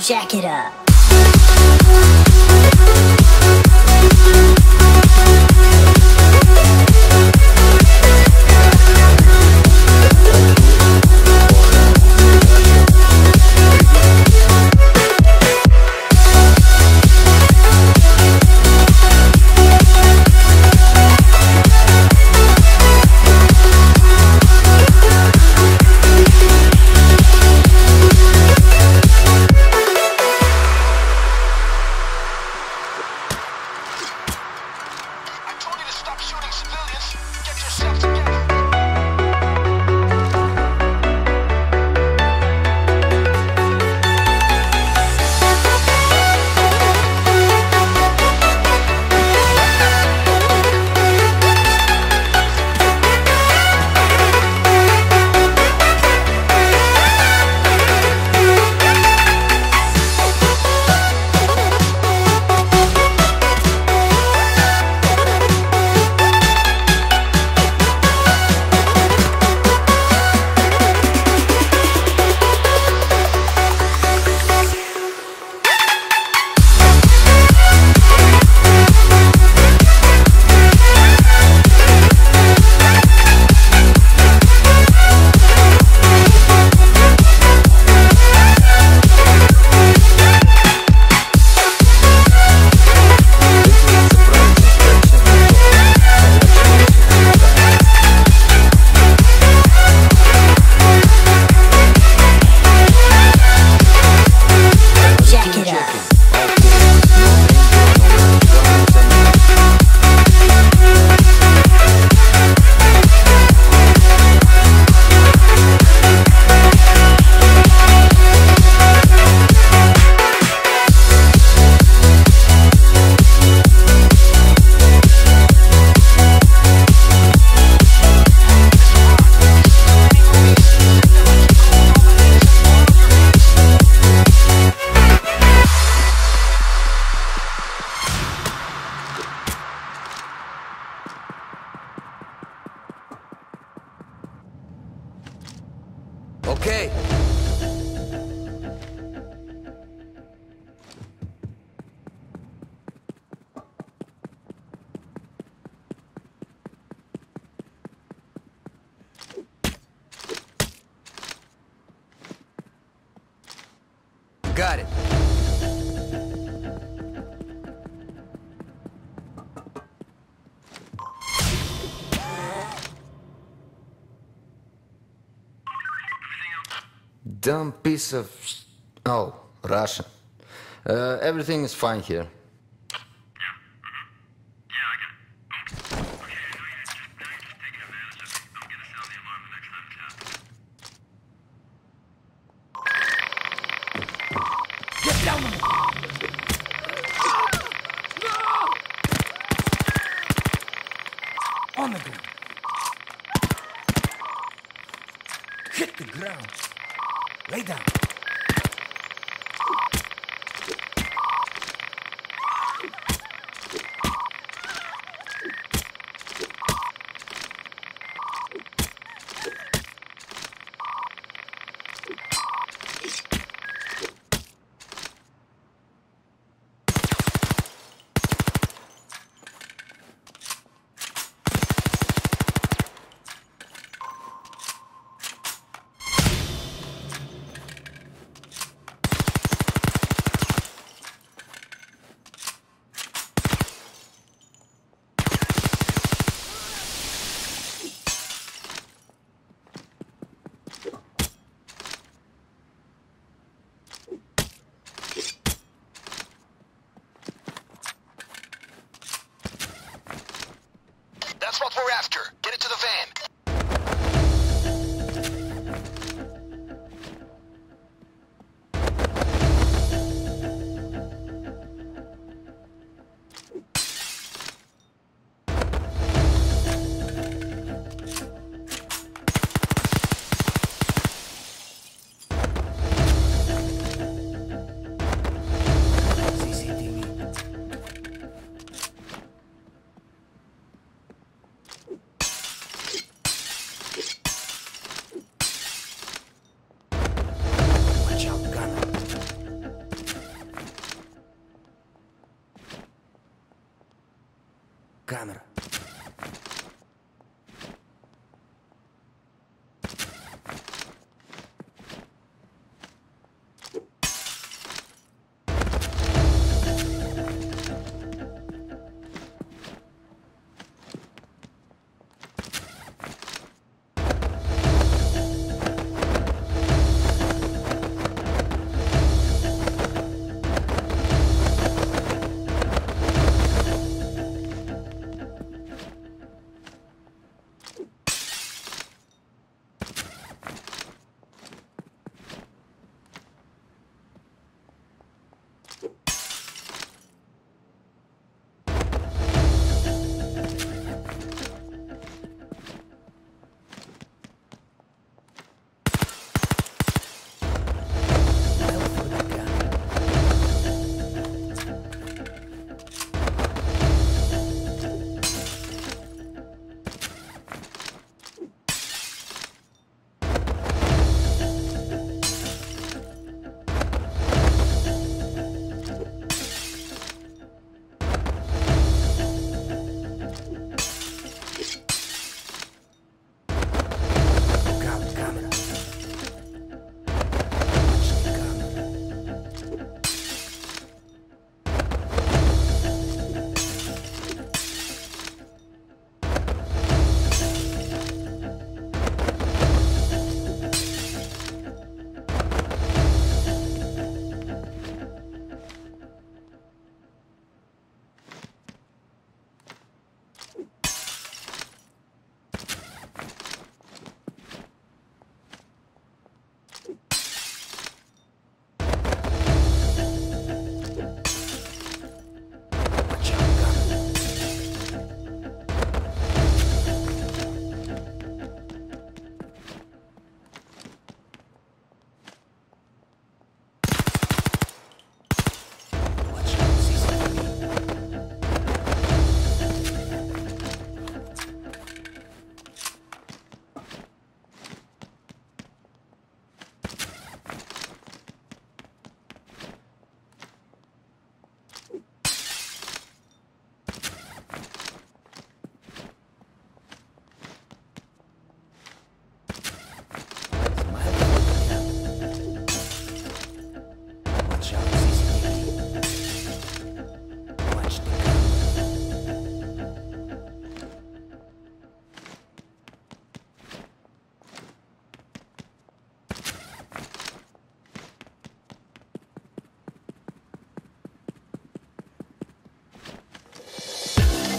Jack it up. Stop shooting civilians. Get yourself together. Okay. Got it. Dumb piece of... oh, Russian. Everything is fine here. Yeah. Yeah, I got it. Oh. Okay, I know you had just died for taking advantage of me. I'm gonna sound the alarm the next time it happens. Get down with me! No! On the ground. Hit the ground. Lay down. That's what we're after. Get it to the van. Камера.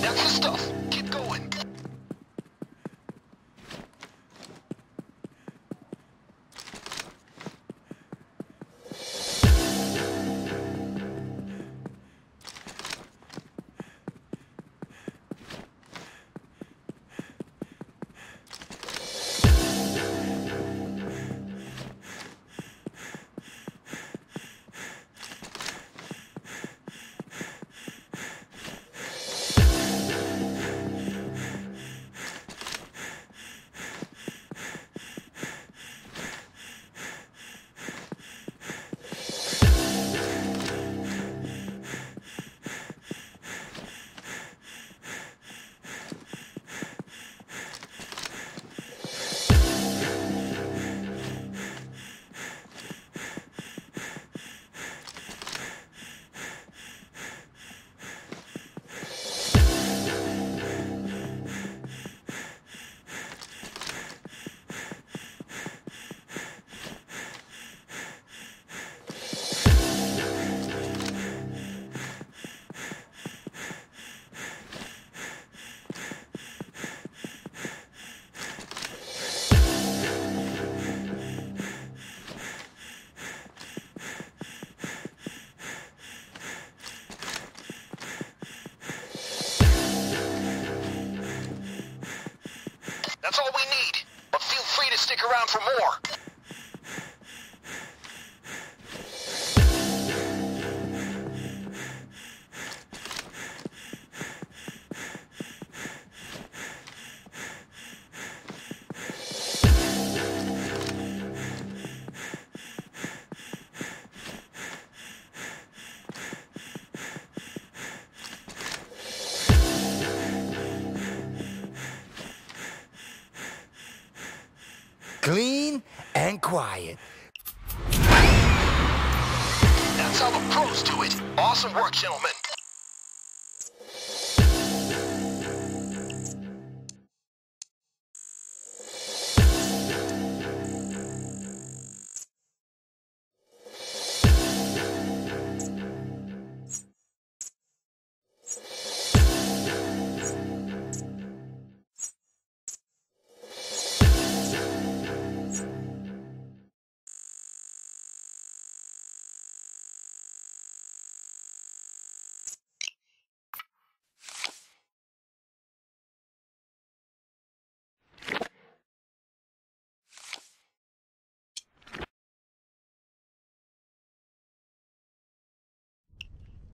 That's the stuff. Get going. That's all we need, but feel free to stick around for more. and quiet. That's how the pros do it. Awesome work, gentlemen.